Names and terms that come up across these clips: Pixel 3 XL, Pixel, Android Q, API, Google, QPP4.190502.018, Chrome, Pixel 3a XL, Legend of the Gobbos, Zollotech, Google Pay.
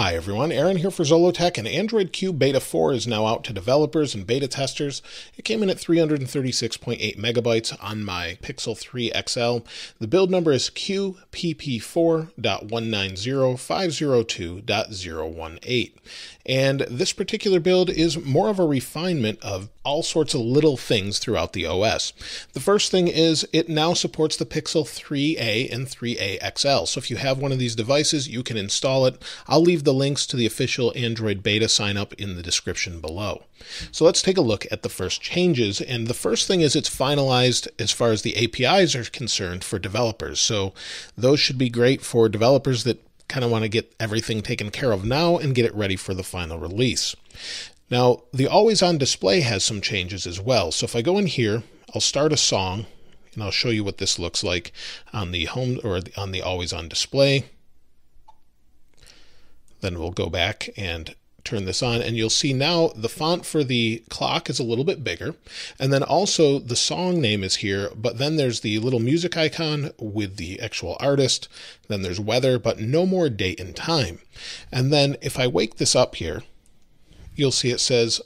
Hi everyone, Aaron here for Zollotech, and Android Q Beta 4 is now out to developers and beta testers. It came in at 336.8 megabytes on my Pixel 3 XL. The build number is QPP4.190502.018. And this particular build is more of a refinement of all sorts of little things throughout the OS. The first thing is it now supports the Pixel 3a and 3a XL. So if you have one of these devices, you can install it. I'll leave the links to the official Android beta sign up in the description below. So let's take a look at the first changes. And the first thing is it's finalized as far as the APIs are concerned for developers. So those should be great for developers that kind of want to get everything taken care of now and get it ready for the final release. Now, the always on display has some changes as well. So if I go in here, I'll start a song and I'll show you what this looks like on the home or on the always on display. Then we'll go back and turn this on, and you'll see now the font for the clock is a little bit bigger. And then also the song name is here, but then there's the little music icon with the actual artist. Then there's weather, but no more date and time. And then if I wake this up here, you'll see it says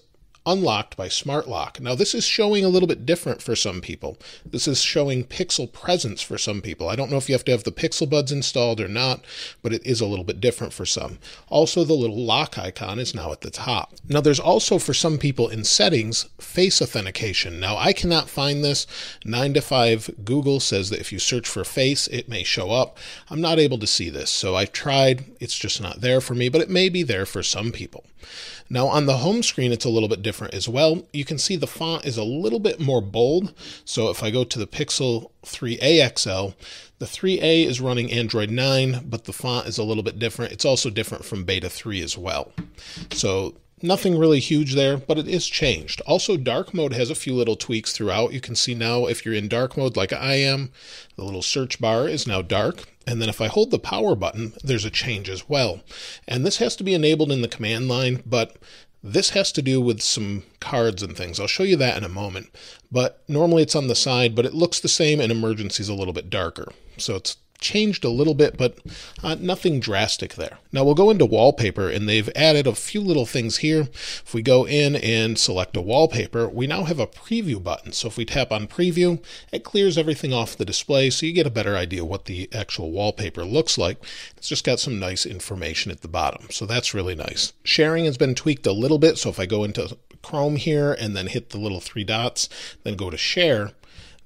unlocked by smart lock. Now this is showing a little bit different for some people. This is showing Pixel presence for some people. I don't know if you have to have the Pixel Buds installed or not, but it is a little bit different for some. Also, the little lock icon is now at the top. Now there's also, for some people in settings, face authentication. Now I cannot find this. 9to5 Google says that if you search for face, it may show up. I'm not able to see this. So I've tried, it's just not there for me, but it may be there for some people. Now on the home screen, it's a little bit different as well. You can see the font is a little bit more bold. So if I go to the Pixel 3a XL, the 3a is running Android 9, but the font is a little bit different. It's also different from Beta 3 as well. So nothing really huge there, but it is changed. Also, dark mode has a few little tweaks throughout. You can see now if you're in dark mode like I am, the little search bar is now dark. And then if I hold the power button, there's a change as well. And this has to be enabled in the command line, but this has to do with some cards and things. I'll show you that in a moment, but normally it's on the side, but it looks the same, and emergency is a little bit darker. So it's changed a little bit, but nothing drastic there. Now we'll go into wallpaper, and they've added a few little things here. If we go in and select a wallpaper, we now have a preview button. So if we tap on preview, it clears everything off the display, so you get a better idea what the actual wallpaper looks like. It's just got some nice information at the bottom. So that's really nice. Sharing has been tweaked a little bit. So if I go into Chrome here and then hit the little three dots, then go to share,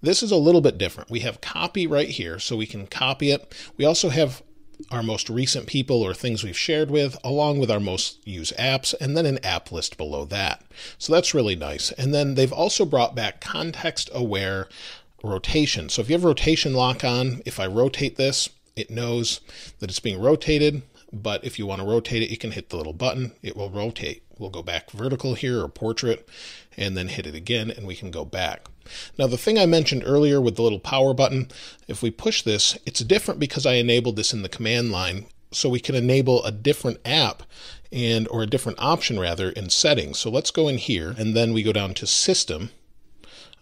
this is a little bit different. We have copy right here, so we can copy it. We also have our most recent people or things we've shared with, along with our most used apps, and then an app list below that. So that's really nice. And then they've also brought back context aware rotation. So if you have rotation lock on, if I rotate this, it knows that it's being rotated. But if you want to rotate it, you can hit the little button. It will rotate. We'll go back vertical here, or portrait, and then hit it again, and we can go back. Now, the thing I mentioned earlier with the little power button, if we push this, it's different because I enabled this in the command line. So we can enable a different app and, or a different option rather, in settings. So let's go in here, and then we go down to system.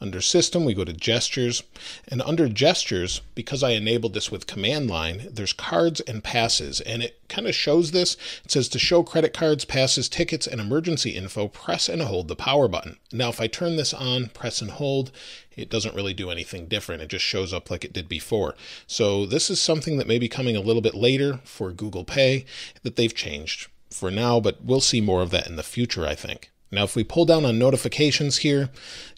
Under system, we go to gestures, and under gestures, because I enabled this with command line, there's cards and passes, and it kind of shows this. It says to show credit cards, passes, tickets, and emergency info, press and hold the power button. Now, if I turn this on, press and hold, it doesn't really do anything different. It just shows up like it did before. So this is something that may be coming a little bit later for Google Pay that they've changed for now, but we'll see more of that in the future, I think. Now, if we pull down on notifications here,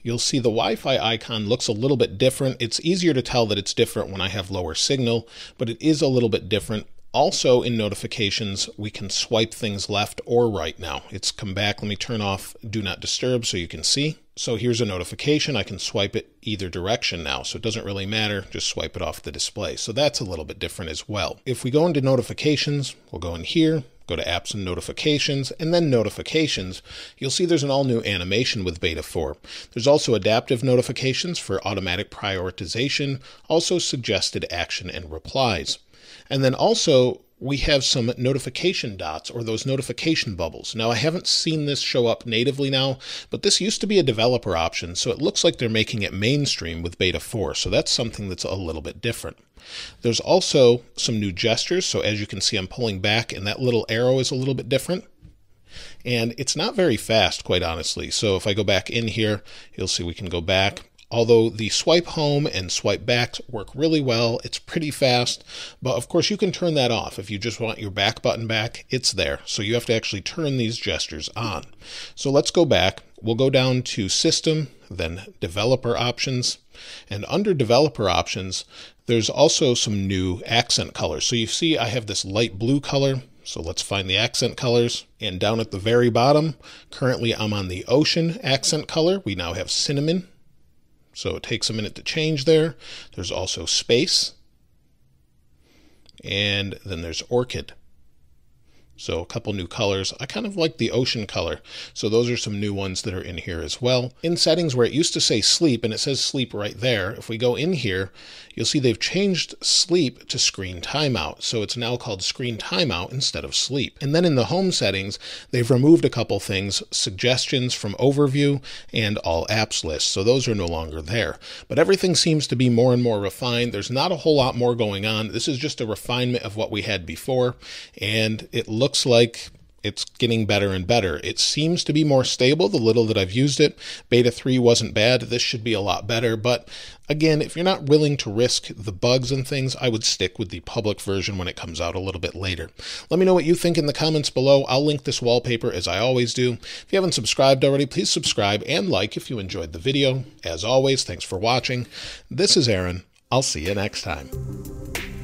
you'll see the Wi-Fi icon looks a little bit different. It's easier to tell that it's different when I have lower signal, but it is a little bit different. Also, in notifications, we can swipe things left or right now. It's come back. Let me turn off Do Not Disturb so you can see. So here's a notification. I can swipe it either direction now, so it doesn't really matter. Just swipe it off the display. So that's a little bit different as well. If we go into notifications, we'll go in here, go to apps and notifications, and then notifications. You'll see there's an all new animation with beta 4. There's also adaptive notifications for automatic prioritization, also suggested action and replies. And then also we have some notification dots, or those notification bubbles. Now, I haven't seen this show up natively now, but this used to be a developer option, so it looks like they're making it mainstream with beta 4. So that's something that's a little bit different. There's also some new gestures. So as you can see, I'm pulling back and that little arrow is a little bit different. And it's not very fast, quite honestly. So if I go back in here, you'll see we can go back. Although the swipe home and swipe back work really well, it's pretty fast, but of course you can turn that off. If you just want your back button back, it's there. So you have to actually turn these gestures on. So let's go back. We'll go down to System, then Developer Options. And under Developer Options, there's also some new accent colors. So you see I have this light blue color. So let's find the accent colors, and down at the very bottom, currently I'm on the ocean accent color. We now have cinnamon. So it takes a minute to change there. There's also space. And then there's orchid. So a couple new colors. I kind of like the ocean color. So those are some new ones that are in here as well. In settings where it used to say sleep, and it says sleep right there, if we go in here, you'll see they've changed sleep to screen timeout. So it's now called screen timeout instead of sleep. And then in the home settings, they've removed a couple things, suggestions from overview and all apps list. So those are no longer there, but everything seems to be more and more refined. There's not a whole lot more going on. This is just a refinement of what we had before. And it looks like it's getting better and better. It seems to be more stable, the little that I've used it. Beta 3 wasn't bad. This should be a lot better. But again, if you're not willing to risk the bugs and things, I would stick with the public version when it comes out a little bit later. Let me know what you think in the comments below. I'll link this wallpaper as I always do. If you haven't subscribed already, please subscribe and like if you enjoyed the video. As always, thanks for watching. This is Aaron. I'll see you next time.